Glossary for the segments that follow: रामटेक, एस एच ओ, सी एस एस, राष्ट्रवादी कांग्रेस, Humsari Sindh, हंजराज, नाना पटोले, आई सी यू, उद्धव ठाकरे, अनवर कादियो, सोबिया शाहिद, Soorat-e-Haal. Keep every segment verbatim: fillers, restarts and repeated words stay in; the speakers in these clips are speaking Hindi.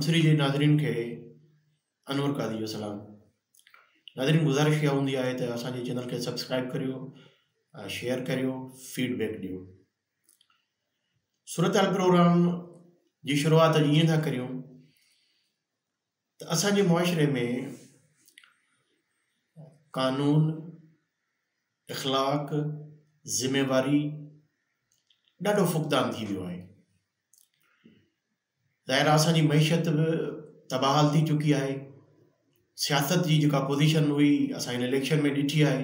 हमसरी जे नाज़रीन के अनवर कादियो सलाम। नाज़रीन गुज़ारिश क्या हूंदी आहे त असांजे चैनल खे सब्सक्राइब करियो, शेयर करियो, फीडबैक ॾियो। सूरत हाल प्रोग्राम जी शुरुआत ये था करियूं त असांजे मुआशरे में कानून, इखलाक, जिम्मेवारी ढो फुकदान थी वो है। ज़ाहिर असानी मईशत भी तबाहाल थी चुकी है। सियासत की जो पोजिशन हुई अस इलेक्शन में डिठी है।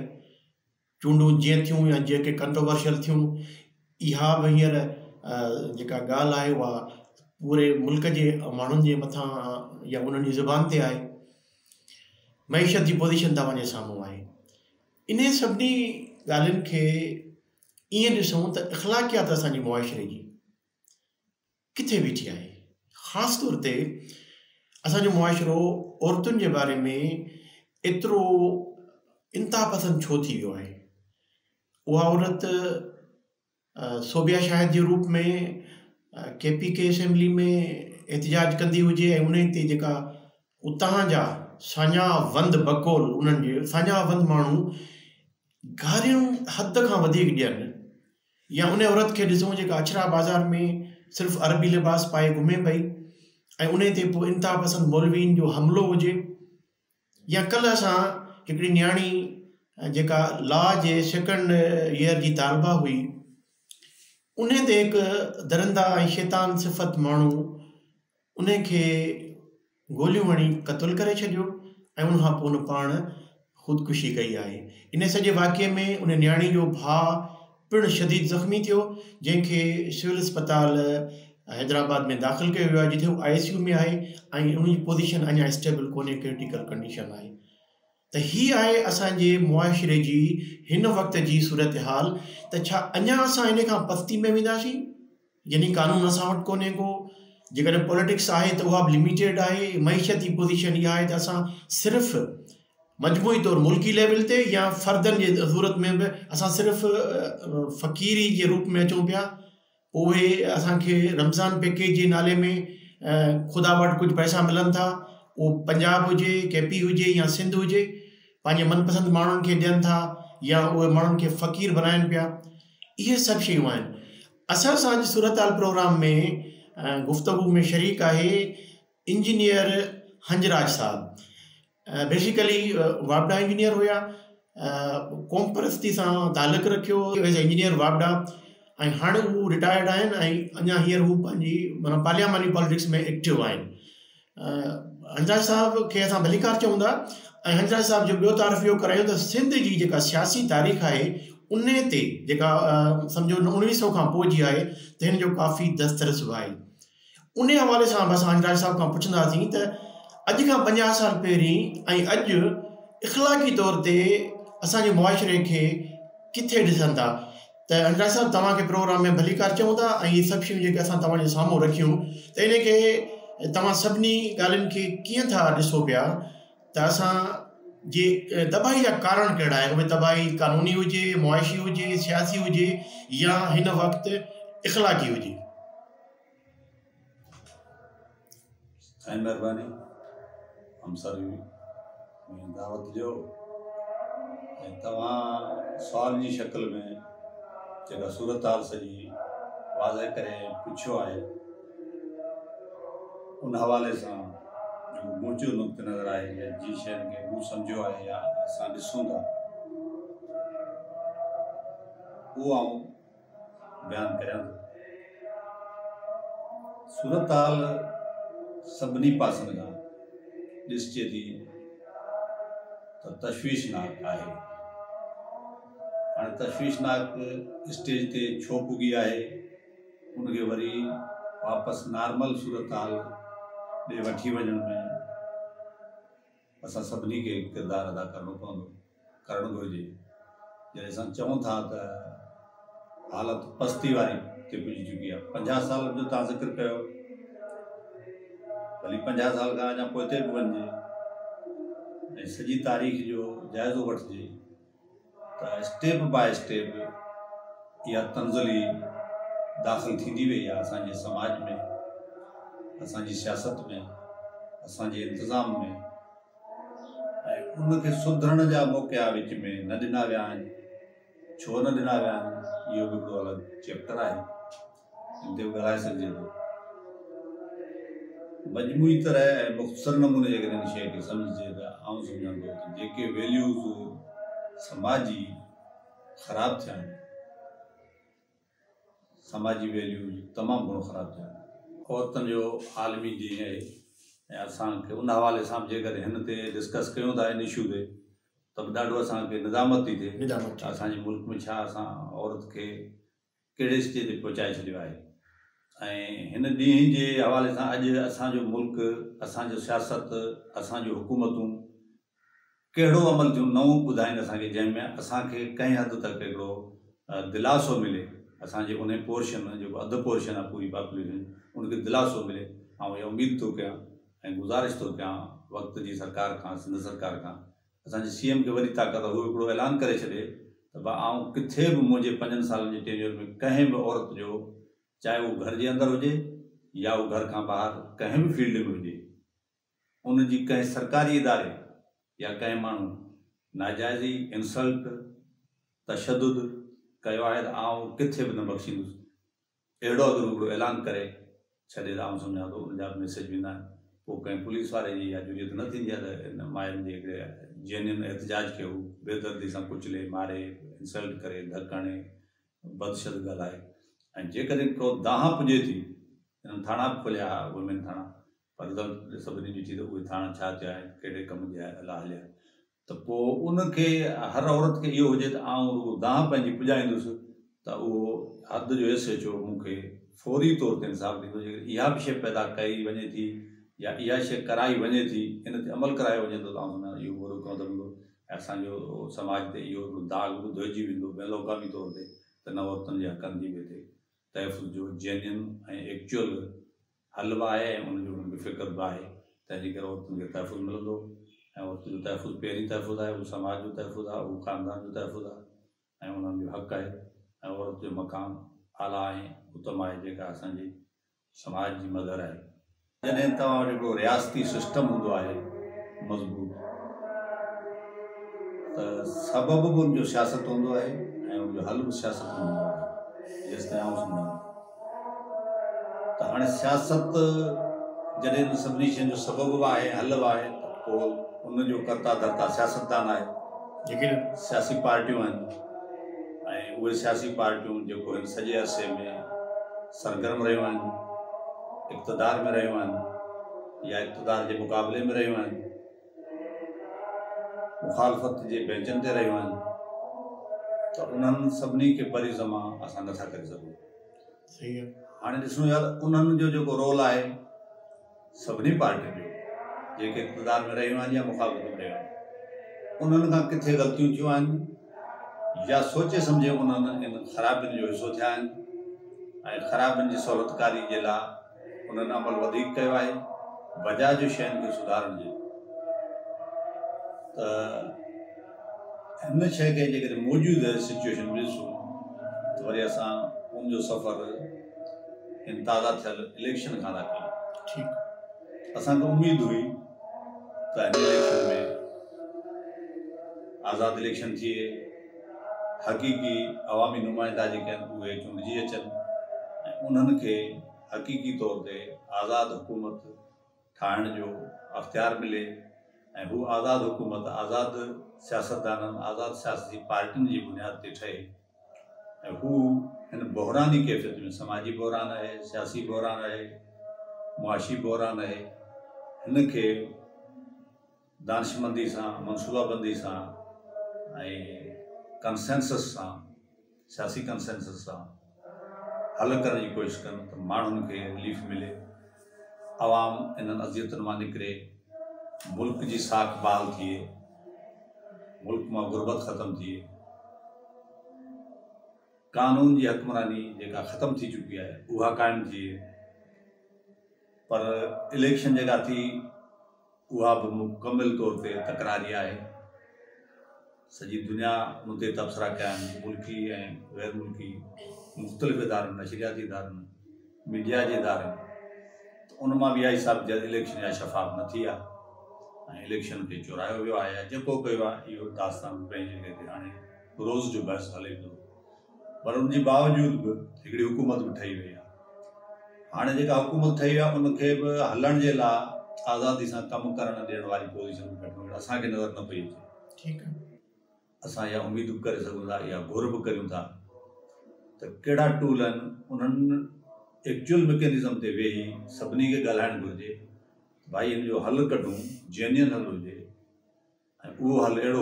चूंडू जे थियूं या जेके कंट्रोवर्शियल थियूं इहा भी हींअर जेका गाल है वह पूरे मुल्क के मानुन जे मथा या उन्होंने जुबान से है। मईशत की पोजिशन तवे सामूँ है। इन सभी गालन के ये ॾिसूं त इखलाकियात असांजी मुआशरे जी किथे बीठी है। ख़ास तौर ते असांजो मुआशरो औरतुनि के बारे में एतिरो इंता पसंद छो थी वियो है। उहा औरत सोबिया शाहिद के रूप में के पी के असेंबली में एहतजाज कंदी हुजे ऐं उन ते जेका उतां जा साञावंद बकौल उन्हनि जे साञावंद माण्हू गारियूं हद खां वधीक ॾियनि या उन औरत के ॾिसूं जेका अछरा बाज़ार में सिर्फ़ अरबी लिबास पाए घुमे पई ऐं उन ते पोइ इंता पसंद मौलवीन जो हमिलो हुजे। या कल असां हिकिड़ी न्याणी जेका लॉ जे सेकेंड ईयर जी तालबा हुई उन ते हिकु दरिंदा ऐं शैतान सिफ़त माण्हू उन खे गोलियूं हणी क़तल करे छॾियो ऐं उनखां पोइ उन पाण खुदकुशी कई है। इन सजे वाक़े में उन न्याणी जो भाउ पिण शदीद जख्मी थो जैसे सिविल अस्पताल हैदराबाद में दाखिल किया वो है जिथे वो आई सी यू में है। उनकी पोजिशन अना स्टेबल को क्रिटिकल कंडीशन है। तो ही है असांजे मुआशरे की इन वक्त की सूरत हाल। तो अना अस इन पस्ती में वेंदासीं यानी कानून असां वटि कोन्हे को। जैसे पॉलिटिक्स है तो वह भी लिमिटेड है। मईशत की पोजिशन यहाँ है तो असां सिर्फ मजमूई तौर मुल्की लेवल ते या फर्दन जी ज़रूरत में भी असां सिर्फ़ फ़कीरी के रूप में अचूँ पिया। उहे असांखे रमज़ान पैकेज के नाले में खुदा वट कुछ पैसा मिलन था। वो पंजाब हुए, के पी हुए या सिंध हुए पाँच मनपसंद मानुन के दियन था या वो मानुन के फ़कीर बनायन पिया। ये सब शयूँ आहिनि। असां सां सूरत हाल प्रोग्राम में गुफ्तगू में शरीक है इंजीनियर हंजराज साहब। बेसिकली वापडा इंजीनियर हुआ, कौम परस्ती से तालुक़ रखियो एज इंजीनियर वापडा। हाँ वो रिटायर्ड अना हींअर वो माना पार्लियामानी पॉलिटिक्स में एक्टिव आन। हंजराज साहब के असां भलीकार चवंदा। हंजराज साहब जो बो तारफ़ यो करायूँ तो सिंध की जेका सियासी तारीख़ है उन ते जेका समझो उणिवीह सौ का पोइ जी है तो इन जो काफ़ी दस्तरस है। उन हवाले से बस हंजराज साहब का पुछंदासीं त अज का पंजा साल पैरी अज इखलाकी तौर पर असांजे मुआशरे के किथे ॾिसंदा। तो हंजराज साहब तव्हांखे प्रोग्राम में भलीकार चऊं था। ये सब शयूं जेके असां तव्हांजे साम्हूं रखियूं तो इनके तव्हां सभिनी ॻाल्हियुनि खे कीअं था ॾिसो पिया। त असांजे तबाही जा कारण कहिड़ा आहिनि। उहे तबाही कानूनी हुजे, मुआशी हुजे, सियासी हुजे या हिन वक़्त इखलाकी हुजे। हम सारी में दावत जो सवाल की शक्ल में जो सूरत हाल सजी वाज कर पुछो है उन हवाले से जो मुझे नुक़्त नज़र है या जी शहर के मूँ समझो है या असूँ था वो आऊँ बयान करें। सूरत हाल सभी पासन का ॾिसजे थी त तशवीशनाक आहे। हाणे तशवीशनाक स्टेज ते छो पुॻी आहे उनखे वरी वापसि नॉर्मल सूरत हाल ॾे वठी वञण में असां सभिनी खे किरदारु अदा करिणो पवंदो करणु घुरिजे। जॾहिं असां चऊं था त हालति पस्ती वारी ते पुॼी चुकी आहे। पंजाह साल जो तव्हां ज़िक्र कयो भली पंजाह साल का अञा पोइते बि वञिजे ऐं सॼी तारीख़ जो जाइज़ो वठिजे त स्टेप बाय स्टेप इहा तंज़िली दाख़िल थींदी वई आहे असांजे समाज में, असांजी सियासत में, असांजे इंतज़ाम में ऐं उनखे सुधरण जा मौक़ा विच में न ॾिना विया आहिनि। छो न ॾिना विया आहिनि, इहो बि हिकिड़ो अलॻि चैप्टर आहे, हिते ॻाल्हाए सघिजे थो। मजमूई तरह ऐं मुख़्तसर नमूने जेकॾहिं हिन शइ खे सम्झिजे त आउं सम्झां थो त जेके वैल्यूज़ समाजी ख़राबु थिया आहिनि, समाजी वैल्यूज़ तमामु घणो ख़राबु थिया आहिनि। औरतुनि जो आलमी ॾींहुं आहे ऐं असांखे उन हवाले सां जेकर हिन ते डिस्कस कयूं था इन इशू ते त बि ॾाढो असांखे निज़ामत थी थिए। असांजे मुल्क में छा असां औरत खे कहिड़े स्टेज ते पहुचाए छॾियो आहे ऐं हिन ॾींहं जे हवाले सां अॼु असांजो मुल्क, असांजो सियासत, असांजूं हुकूमतूं कहिड़ो अमल थियूं नओं ॿुधाइनि असांखे, जंहिंमें असांखे कंहिं हद तक हिकिड़ो दिलासो मिले, असांजे उन पोर्शन जेको अधु पोर्शन आहे पूरी पॉपुलेशन, उनखे दिलासो मिले। ऐं इहा उमेद थो कयां ऐं गुज़ारिश थो कयां वक़्त जी सरकार खां, सिंध सरकार खां, असांजे सी एम खे वरी ताक़त उहो हिकिड़ो ऐलान करे छॾे त भाउ आऊं किथे बि मुंहिंजे पंजनि सालनि जे टेन्योर में कंहिं बि औरत जो, चाहे उहो घर जे अंदरि हुजे या उहो घर खां ॿाहिरि कंहिं बि फील्ड में हुजे, उनजी कंहिं सरकारी इदारे या कंहिं माण्हू नाजाइज़ी, इंसल्ट, तशदुद कयो आहे त आउं किथे बि न बख़्शींदुसि, अहिड़ो अगरि हिकिड़ो ऐलान करे छॾे त आउं सम्झां थो उनजा मैसेज वेंदा आहिनि। पोइ कंहिं पुलिस वारे जी या जुरियत न थींदी आहे त हिन माइयुनि जे हिकिड़े जेन्युइन एहतजाज खे हू बेदर्दी सां कुचले, मारे, इंसल्ट करे, धकणे, बदशद ॻाल्हाए। ऐं जेकॾहिं को दाह पुॼे थी, हिननि थाणा बि खोलिया हुआ, वुमेन थाणा, पर सभिनी ॾिठी त उहे थाणा छा थिया आहिनि, कहिड़े कम जे लाइ हलिया, त पोइ उनखे हर औरत खे इहो हुजे त आउं रुगो दाह पंहिंजी पुॼाईंदुसि त उहो हद जो एस एच ओ मूंखे फौरी तौर ते इंसाफ़ ॾींदो। जेकर इहा बि शइ पैदा कई वञे थी या इहा शइ कराई वञे थी, इन ते अमल करायो वञे थो त आउं इहो बुरो कमु कंदो ऐं असांजो समाज ते इहो दाग बि धोइजी वेंदो बेलोकामी तौर ते त न औरतुनि जे हक़नि जी बि हिते तहफ़ुज़ जो जेन्युइन ऐं एक्चुअल हल बि आहे ऐं उनजो बि फ़िक्र बि आहे। तंहिंजे करे औरतुनि खे तहफ़ुज़ मिलंदो ऐं औरत जो तहफ़ुज़ पहिरीं तहफ़ुज़ आहे, उहो समाज जो तहफ़ुज़ आहे, उहो ख़ानदान जो तहफ़ुज़ आहे ऐं उन्हनि जो हक़ आहे। ऐं औरत जो मक़ाम आला आहे, उत्तम आहे, जेका असांजे समाज जी मदर आहे। जॾहिं तव्हां वटि हिकिड़ो रियासती सिस्टम हूंदो आहे मज़बूत त सबबु बि उनजो सियासत हूंदो आहे ऐं उनजो हल बि सियासत हूंदो आहे। जेसिताईं आउं सम्झां त हाणे सियासत जॾहिं सभिनी शयुनि जो सबबु बि आहे, हल बि आहे, पोइ उनजो कर्ता धर्ता सियासतदान आहे, जेके सियासी पार्टियूं आहिनि ऐं उहे सियासी पार्टियूं जेको हिन सॼे अरसे में सरगर्म रहियूं आहिनि, इक़्तिदार में रहियूं आहिनि या इक़्तिदार जे मुक़ाबले में रहियूं आहिनि, मुखालफ़त जे बेंचनि ते रहियूं आहिनि, त उन्हनि सभिनी खे परी ज़मा असां नथा करे सघूं। हाणे ॾिसणो यार उन्हनि जो जेको रोल आहे सभिनी पार्टियुनि जो, जेके इक़्तिदार में रहियूं आहिनि या मुखालफ़त में रहियूं आहिनि, उन्हनि खां किथे ग़लतियूं थियूं आहिनि या सोचे सम्झे उन्हनि इन ख़राबियुनि जो हिसो थिया आहिनि ऐं ख़राबियुनि जी सहूलियतकारी जे लाइ उन्हनि अमल वधीक कयो आहे बजाए जो शयुनि खे सुधारण जो। त हिन शइ खे जेकॾहिं मौजूदह सिचुएशन में ॾिसूं त वरी असां उनजो सफ़र हिन ताज़ा थियल इलेक्शन खां था कयूं। ठीकु, असांखे उमेद हुई त हिन इलेक्शन में आज़ाद इलेक्शन थिए, हक़ीक़ी अवामी नुमाइंदा जेके आहिनि उहे चूंडिजी अचनि ऐं उन्हनि खे हक़ीक़ी तौर ते आज़ाद हुकूमत ठाहिण जो अख़्तियार मिले ऐं हू आज़ाद हुकूमत आज़ाद सियासतदाननि, आज़ाद सियासी पार्टियुनि जी बुनियाद ते ठहे ऐं हू हिन बहरानी कैफ़ियत में, समाजी बहरान आहे, सियासी बहरान आहे, मुआशी बहरान आहे, हिनखे दानिशमंदी सां, मनसूबाबंदी सां ऐं कंसेंसस सां, सियासी कंसेंसस सां हल करण जी कोशिशि कनि त माण्हुनि खे रिलीफ मिले, आवाम इन्हनि अज़ियतुनि मां निकिरे, मुल्क जी साख बहाल थिए, मुल्क मां गुरबत ख़तमु थिए, कानून जी हुक्मरानी जेका ख़तमु थी चुकी आहे उहा क़ाइमु थिए, पर इलेक्शन जेका थी उहा बि मुकमल तौर ते तकरारी आहे। सॼी दुनिया उन ते तबसरा कया आहिनि, मुल्की ऐं गैर मुल्की मुख़्तलिफ़ इदारनि, नशरियाती इदारनि, मीडिया जे इदारनि, उन में भी आई साहब जब इलेक्शन या शफ़ाफ़ न थी इलेक्शन के चुरायो वो है जो कयो यो दास्तान पंहिंजे रीते हाँ रोज़ जो बहस हले तो पर उनके बावजूद भी एक हुकूमत भी ठही वही हाँ जी हुकूमत ठही है उनके भी हलण के लिए आज़ादी से कम करण देने वाली पोजिशन में अस नजर न पी अचे ठीक है अस या उम्मीद भी करे सकूँ था या घुर भी करूँ था तो कड़ा टूल उन्होंने एक्चुअल मैकेनिज़म से वेही सभी के गालायण घुर्जे भाई इन जो हल कढूँ जेन्युइन हल हो हल अड़ो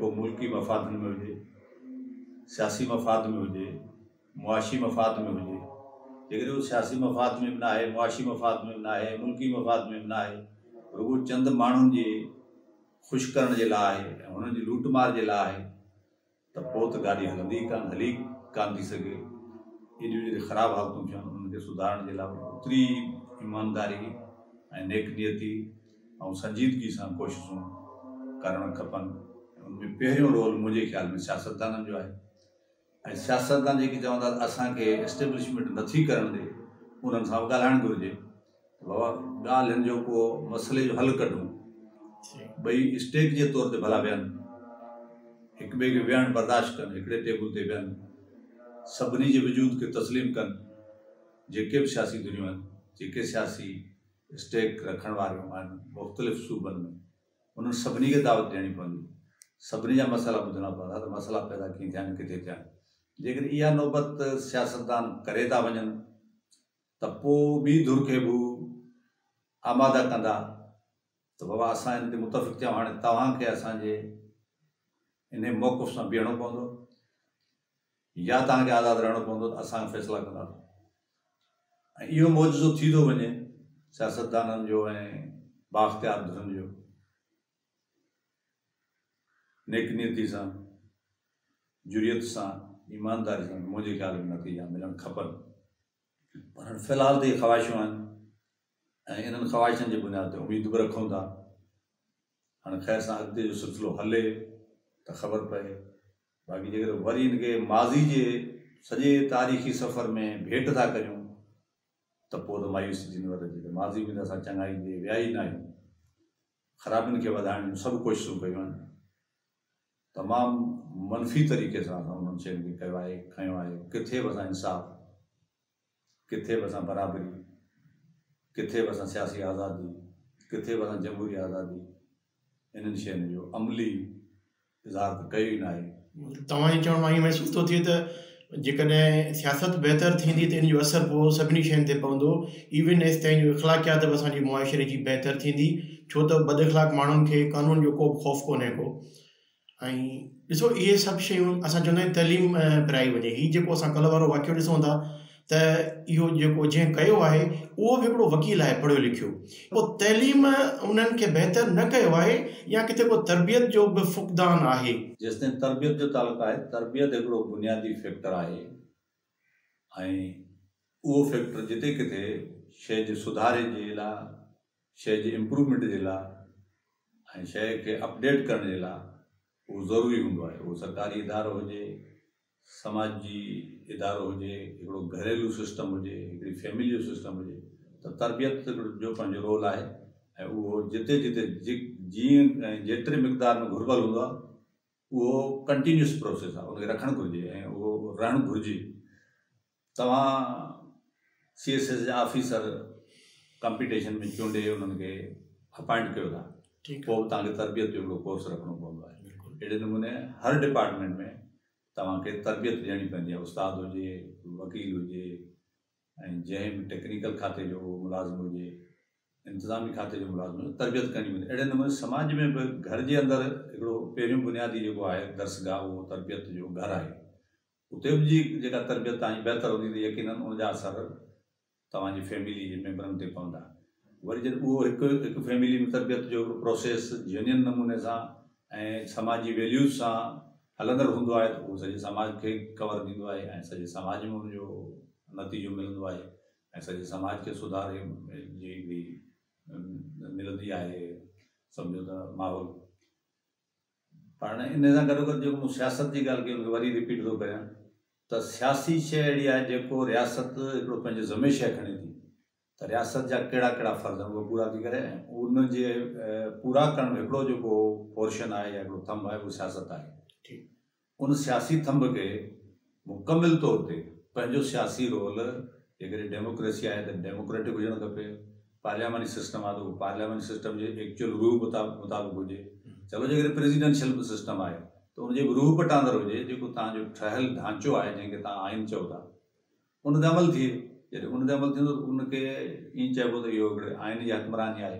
हो मुल्की मफाद में हो सियासी मफाद में हो मुआशी मफाद में हो जो सियासी मफाद में भी ना है मुआशी मफाद में भी ना है मुल्की मफाद में भी ना है रुगो चंद मानून जी खुश करण जे लाइ उन्होंने लूटमार जे लाइ तो तो गाड़ी हलंदी कान हली कान थी सके एडियूं ख़राब हालतूँ थी उनके सुधारण के लिए उतरी ईमानदारी नेकनियती और संजीदगी से कोशिशों करण खपन उनमें पेरों रोल मुझे ख्याल में सियासतदान जो है सियासतदान जी चवंदा असां के एस्टेब्लिशमेंट नथी करण दे उन गालायण घुर्जे बाबा गाल जो को मसले जो हल कढूँ बई स्टेक के तौर पर भला वेहन एक बे के वेहन बर्दाश्त कन एक टेबल से वेहन सभी के वजूद के तस्लीम कन जे भी सियासी दुनिया जे सियासी स्टेक रखण वारियों आहिनि मुख़्तलिफ़ सूबनि में उन्हनि सभिनी खे दावत ॾियणी पवंदी सभिनी जा मसइला ॿुधणा पवंदा त मसइला पैदा कीअं थिया आहिनि किथे थिया आहिनि जेकॾहिं इहा नौबत सियासतदान करे था वञनि त पोइ ॿी धुर खे बि आमादा कंदा त बाबा असां हिन ते मुतफ़िक़ थिया हाणे तव्हांखे असांजे इन मौक़ुफ़ सां बीहणो पवंदो या तव्हांखे आज़ादु रहणो पवंदो त असां फ़ैसिला कंदा ऐं इहो मौजूदो थी थो वञे सियासतदाननि जो ऐं बाख्तियार धुरनि जो नेकनियती सां जुरियत सां ईमानदारी सां मुंहिंजे ख़्याल में नतीजा मिलणु खपनि पर फ़िलहाल त इहे ख़्वाहिशूं आहिनि ऐं इन्हनि ख़्वाहिशनि जी बुनियाद ते उमेद बि रखूं था हाणे ख़ैर सां अॻिते जो सिलसिलो हले त ख़बर पए बाक़ी जेकर वरी इनखे माज़ी जे सॼे तारीख़ी सफ़र में भेंट था करियूं तो पोइ मायूसी थी वञे माज़ी में असां चङाई ते विया ई न आहियूं ख़राबियुनि खे वधाइण जूं सभु कोशिशूं कयूं आहिनि तमामु मनफ़ी तरीक़े सां असां उन्हनि शयुनि खे कयो आहे खयो आहे किथे बि असां इंसाफ़ किथे बि असां बराबरी किथे बि असां सियासी आज़ादी किथे बि असां जमहूरी आज़ादी इन्हनि शयुनि जो अमली इज़ाफ़ो कयो ई न आहे तव्हांजे चवण मां हीअं महसूसु थो थिए त जैसे सियासत बेहतर थी तो इन असर वो सभी शयन से पवो इवन एस तीन इखलाकियात भी असानी मुआशरे की बेहतर थी छो तो बद इखलाक मानून के कानून जो को खौफ को को ऐसो ये सब शयूं अस चुनाव तलीम पराई वे हि अस कल वो वाक्य ऐसों तो यो जो जैं किया है वो भी वकील है पढ़ो लिखो तलीम उन्हन के बेहतर न किया है या कितने को तरबियत जो भी फुकदान है जिस दिन तरबियत जो तालुक है तरबियत एक बुनियादी फैक्टर है वो फैक्टर जिते किथे शे जे सुधारे जे ला शे जे इम्प्रूवमेंट जे ला शे के अपडेट करने ला वो जरूरी होंगे वो सरकारी इदारो हुए समाजी इदारो हुए घरेलू सिस्टम हुए फैमिली जो सिस्टम हुए तो तरबियत जो पंहिंजो रोल है वो जिते जिते जी जेतरी मकदार में घुरबल होंगे वो कंटिन्यूस प्रोसेस है उनके रखण घुर्जे वो रहण घुर्जे तव्हां सी एस एस जा ऑफिसर कंपटीशन में चूंडे उन्होंने अपॉइंट किया था पोइ तव्हांखे तरबियत जो कोर्स रखणो पवंदो आहे अड़े नमूने हर डिपार्टमेंट में तव्हांखे तरबियत ॾियणी पवंदी आहे उस्ताद हुजे वकील हुजे ऐं जंहिं बि टेक्निकल खाते जो मुलाज़िम हुजे इंतिज़ामी खाते जो मुलाज़िम हुजे तरबियत करणी पवंदी अहिड़े नमूने समाज में बि घर जे अंदरि हिकिड़ो पहिरियों बुनियादी जेको आहे दर्सगाह उहो तरबियत जो घर आहे उते बि जी जेका तरबियत तव्हांजी बहितर हूंदी त यकीनन उनजा असर तव्हांजी फैमिली जे मेंबरनि ते पवंदा वरी जॾहिं उहो हिकु हिकु फैमिली में तरबियत जो प्रोसेस जेन्युइन नमूने सां ऐं समाजी वैल्यूज़ सां हलंदड़ होंगे तो वो सजे समाज के कवर दींदो है सजे समाज में उनजो नतीजो मिलंदो है सजे समाज के सुधार जी मिलंदी है समझो तो माहौल पर इन गो गो सियासत की गाल वरी रिपीट तो क्या तो सियासी शय अड़ी है जो रियासत एक जमे शय खड़े थी रियासत जा कड़ा कड़ा फर्ज है वो पूरा थी करे उन जे पूरा करण एकड़ो जो को पोर्शन आए या थंब है वो सियासत है। ठीक उन सियासी थंब के मुकम्मल तौर ते पंजो सियासी रोल जे डेमोक्रेसी है तो डेमोक्रेटिक होजन खपे, पार्लियामानी सिस्टम है तो पार्लियामानी सिस्टम के एक्चुअल रूह मुताबिक हो। चलो जे प्रेसिडेंशियल सिस्टम है तो उनके रूह पटांदड़ हो ठहल ढांचो है जैसे आइन चो था उन अमल थे जैसे उन अमल थो उनके इन चो तो यो आइन की हकमरानी है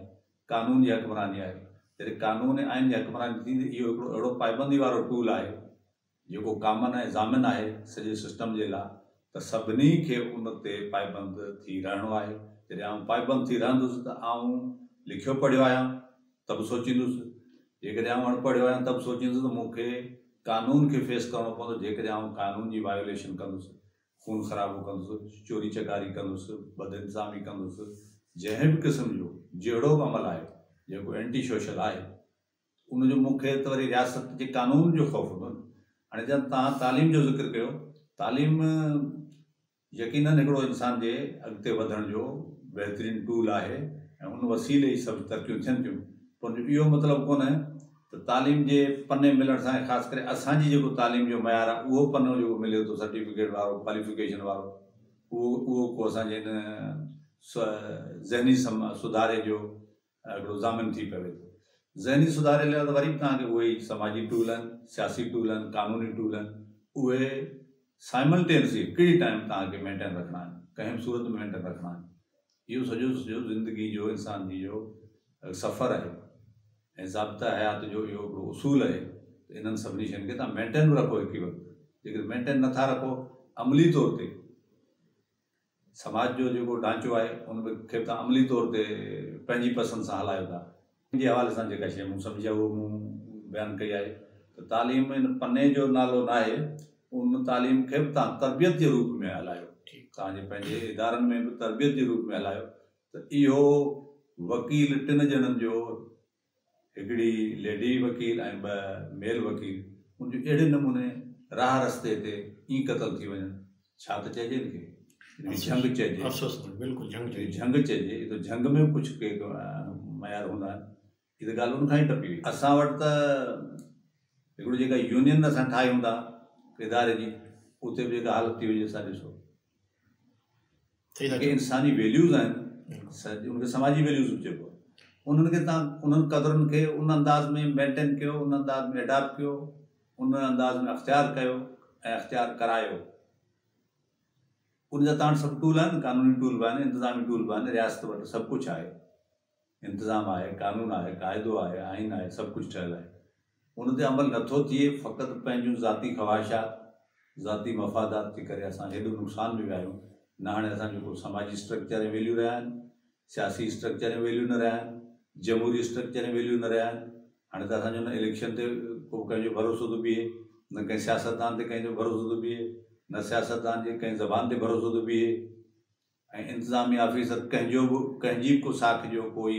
कानून की हकमरानी है जैसे कानून आइन की हकमरानी यो अड़ो पाबंदी वालों टूल है जो कामन है जामिन है सजे सिस्टम के लिए तो सभी के उनते पाबंद थी रहनो है। जैसे आउं पाबंद थी रहंदुस तो आउं लिखो पढ़ो आया तब सोचींदुस जैसे आउं अनपढ़ो आया तब सोचींदुस तो मुझे कानून के फेस करो पो जैसे आउं कानून की वायोलेशन कंदुस खून खराब कंदुस चोरी चकारी कंदुस बदइंतजामी कंदुस जैं भी किस्म जो जड़ो भी अमल है जो एंटी सोशल है उनजो मुख्य तो वही रियासत के कानून जो खौफ हो। हाँ जब तुम तालीम जो जिक्र किया तालीम यकीनन एकड़ो इंसान के अगते वधण जो बेहतरीन टूल है उन वसीले ही सब तरक्की थन थी। यो मतलब को तालीम के पन्ने मिलण से खास कर असांजी जो तालीम जो मयार है वो पन्नो जो मिले तो सर्टिफिकेट वालों क्वालिफिकेशन वालों वो वो को असांजे जहनी सुधारे जो जामिन थी पे जहनी सुधारे लिया तो वरी तक वही समाजी टूल सियासी टूल कानूनी टूल उहे साइमल्टेनियसली कई टाइम तक मेंटेन रखना है कें भी सूरत में मेंटेन रखना है। यो सजो जो जिंदगी जो इंसान की जो सफ़र है जब्ता हयात जो यो उसूल है इन सभी शयन के तुम मेंटेन भी रखो एक ही वक्त जो मेंटेन नथा रखो अमली तौर पर समाज जो जो ढांचो है उन अमली तौर पर पैंजी पसंद से हलायो था उनके हवाले से जो शे समझी वो बयान कई है तो तालीम इन पन्ने जो नालो ना है उन तालीम के भी तरबियत के रूप में हलायो तेजे इदारन में भी तरबियत के रूप में हलायो तो इहो वकील टिन जनन जो हिकड़ी लेडी वकील ए ब मेल वकील उन अड़े नमूने राह रस्ते ते ई कतल थी वन चेजे झंग चेजे बिल्कुल झंग चेजे तो झंग में कुछ के मयार होंगे ये गाल उनका ही टपी हुई असा वट यूनियन अस ठाई हूँ इदारे की उते भी हालत थी हुई असो इंसानी वैल्यूज उनके समाजी वैल्यूज भी उन्हनि खे तव्हां उन्हनि क़दरुनि खे उन अंदाज़ में मेंटेन कयो उन अंदाज़ में अडाप्ट कयो उन अंदाज़ में अख़्तियार कयो ऐं अख़्तियार करायो उनजा तव्हां सभु टूल आहिनि कानूनी टूल बि आहिनि इंतिज़ामी टूल बि आहिनि रियासत वटि सभु कुझु आहे इंतिज़ाम आहे कानून आहे क़ाइदो आहे आइन आहे सभु कुझु ठहियलु आहे उन ते अमल नथो थिए फ़क़ति पंहिंजूं ज़ाती ख़्वाहिशात ज़ाती मफ़ादात जे करे असां हेॾो नुक़सान में विया आहियूं न हाणे असां जेको समाजी स्ट्रक्चर में वैल्यू रहिया आहिनि सियासी स्ट्रक्चर में वैल्यू न रहिया आहिनि जमहूरी स्ट्रक्चर में वैल्यू न रहा हाँ तो असो न इलेक्शन से कोई भरोसो तो बीहे न कें सियासतदान से केंो भरोसो तो बीहे न सियासतदान के कें जबान से भरोसो तो बीहे इंतजामी ऑफिसर केंो भी केंजी को साख जो कोई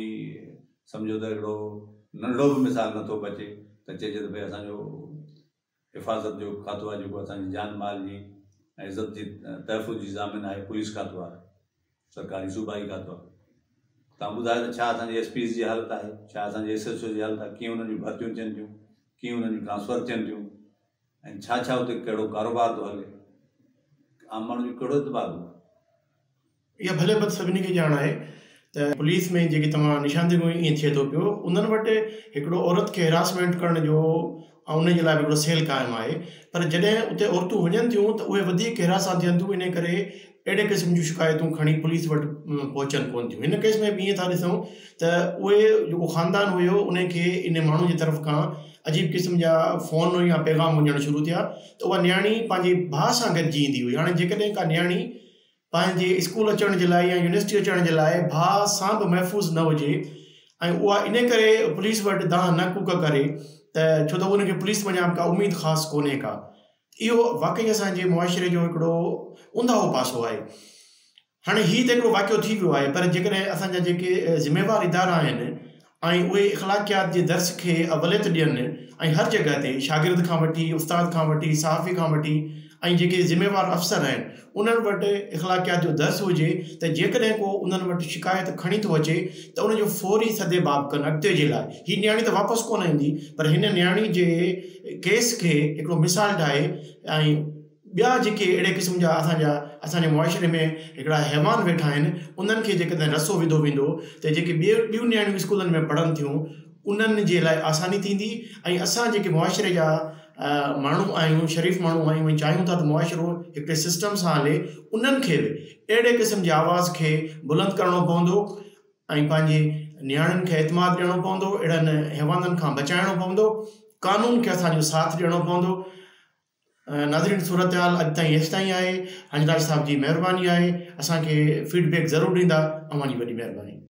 समझो तो नंढो भी मिसाल नो बचे तो चेजे तो भाई असो हिफाजत जो खातो है जो अस जान माल की इज्जत की तहफ़ुज़ की जामिन है पुलिस खातो है सरकारी सूबाई खातो है तुम बुझाओ तो एस पीस की हालत है एस एस ओ की हालत है कि उन भर्ती थन थी कि उन ट्रांसफर थन थी कड़ो कारोबार तो हल आम मानू कड़ो इतबार हो या भले बद सभी के जान है तो पुलिस में जी निशानदेही ये थे तो पो उन औरत के हेरासमेंट करण जो उन भी सेल कायम है पर जैसे उतने औरतूँ वन थी तो वे हेरासा थन थी इन अड़े किस्म जी शिकायतूँ खड़ी पुलिस वट पहुँचन को इन केस में भी ये था ऐसों तो उको खानदान हुयो उनके इन मानू की तरफ का अजीब किस्म जा फोन या पैगाम वजन शुरू थिया तो वह न्याणी पाँच भा से गजी इंदी हुई हाँ जैसे का न्याणी पाँच स्कूल अचण के लिए या यूनिवर्सिटी अचण के लिए भा से भी महफूज न हुए इन पुलिस वट दाह न कूक करे छो तो उनके पुलिस वजा का उम्मीद खास को यो वाकई असांजे मुआशरे जो हिकिड़ो उंधाहो पासो आहे। हाँ ही तो वाक़ियो थी वो है पर जैसे असांजा जेके जिम्मेवार इदारा आहिनि ऐं उहे इख़लाक़ियात जे दर्स खे अवलियत ॾियनि हर जगह ते शागिर्द खां वठी उस्ताद खां वठी सहाफ़ी खां वठी ऐं जेके ज़िम्मेवार अफ़सर आहिनि उन्हनि वटि इख़लाक़ियात जो दर्स हुजे त जेकॾहिं को उन्हनि वटि शिकायत खणी थो अचे त उनजो फौरी सदे बाब कनि अॻिते जे लाइ। हीअ नियाणी त वापसि कोन ईंदी, पर हिन नियाणी जे केस खे हिकिड़ो मिसाल ठाहे ऐं ॿिया जेके अहिड़े क़िस्म जा असांजा असांजे मुआशरे में हिकिड़ा हैवान वेठा आहिनि उन्हनि खे जेकॾहिं रसो विधो वेंदो त जेके ॿिए ॿियूं नियाणियूं स्कूलनि में पढ़नि थियूं उन्हनि जे लाइ आसानी थींदी। ऐं असां जेके मुआशरे जा माण्हू आहियूं, शरीफ़ माण्हू आहियूं ऐं चाहियूं था त मुआशरो हिकिड़े सिस्टम सां हले, उन्हनि खे बि अहिड़े क़िस्म जे आवाज़ खे बुलंद करिणो पवंदो ऐं पंहिंजे नियाणियुनि खे एतमाद ॾियणो पवंदो, अहिड़नि हैवाननि खां बचाइणो पवंदो, कानून खे असांजो साथ ॾियणो पवंदो। नाज़रीन, सूरत हाल अॼु ताईं हेसि ताईं आहे। हंजराज साहिब जी महिरबानी आहे, असांखे फीडबैक ज़रूरु ॾींदा। अवानी वॾी महिरबानी।